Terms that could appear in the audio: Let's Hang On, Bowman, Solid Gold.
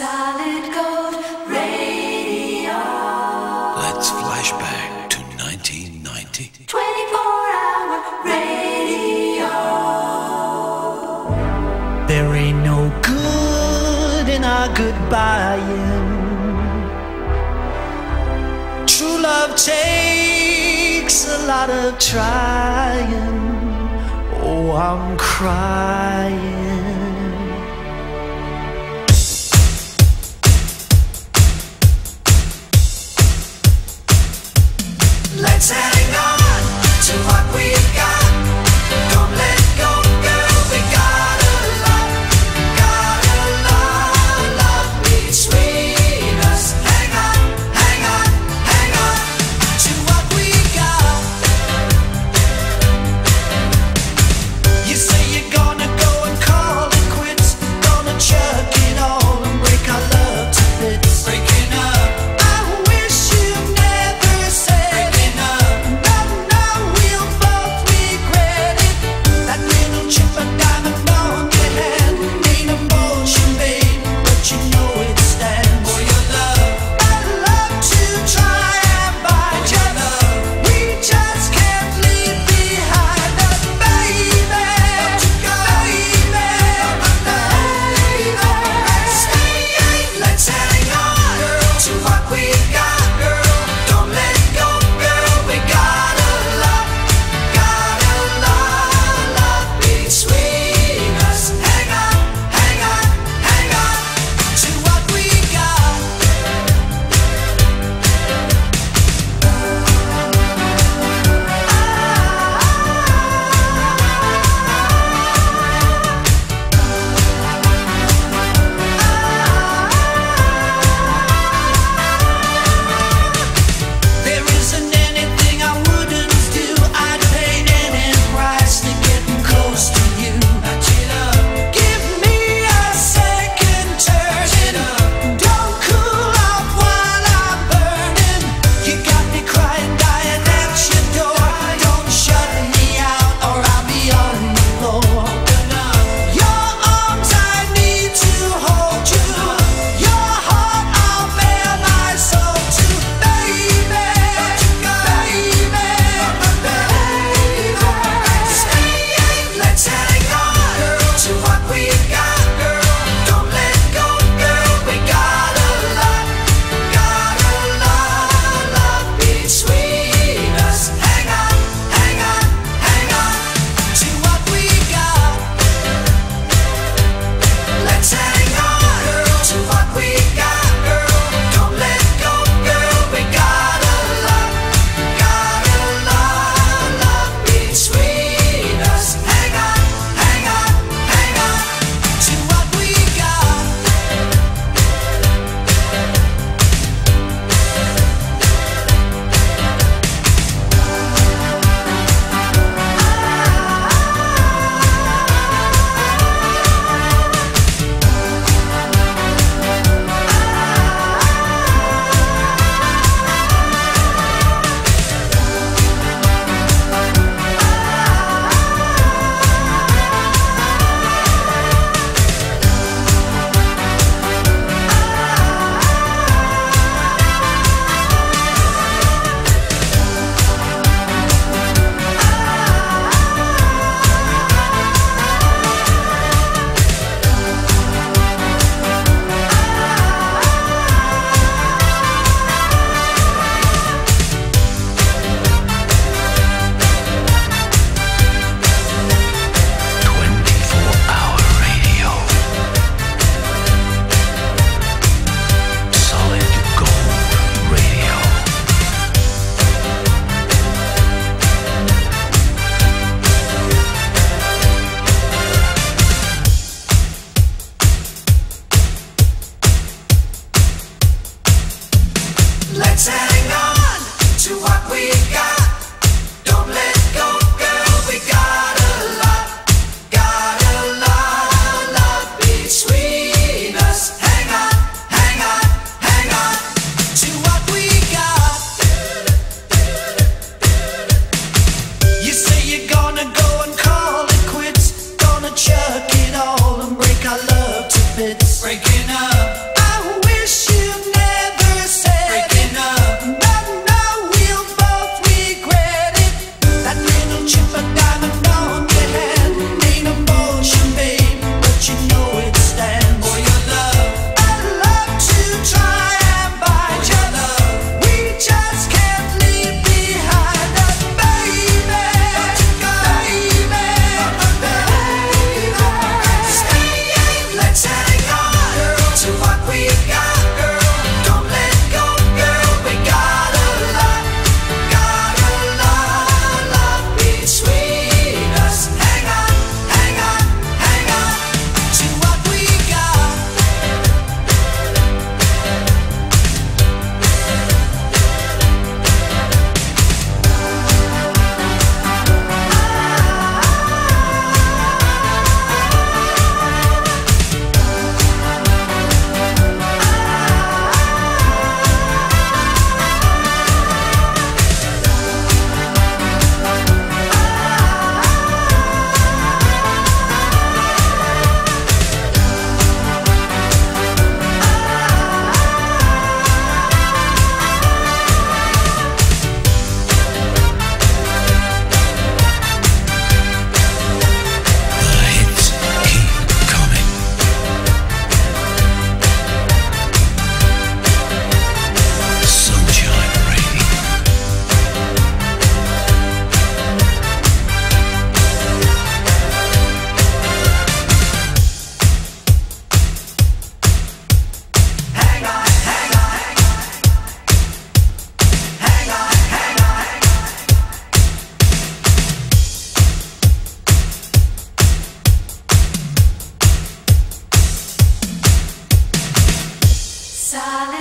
Solid Gold Radio. Let's flash back to 1990. 24-hour radio. There ain't no good in our goodbying. True love takes a lot of trying. Oh, I'm crying. Let's hang on to what we've got. Don't let go, girl, we got a lot, love between us. Hang on, hang on, hang on to what we got. You say you're gonna go and call side.